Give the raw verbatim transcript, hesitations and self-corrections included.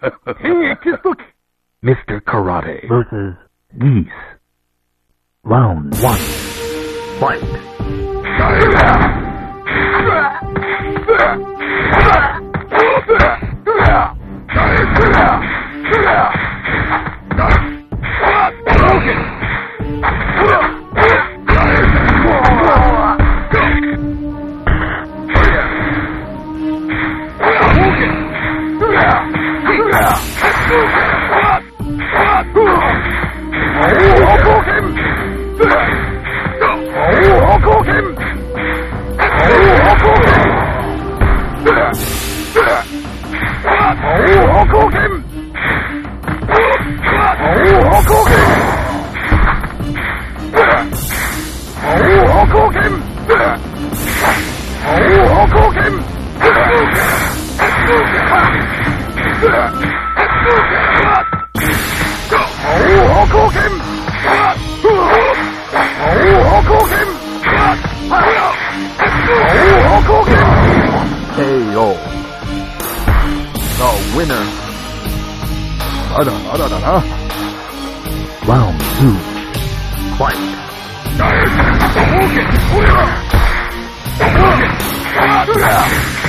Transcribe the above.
Hey, just look. Mister Karate versus Geese. Round one. Fight. Round two. Fight.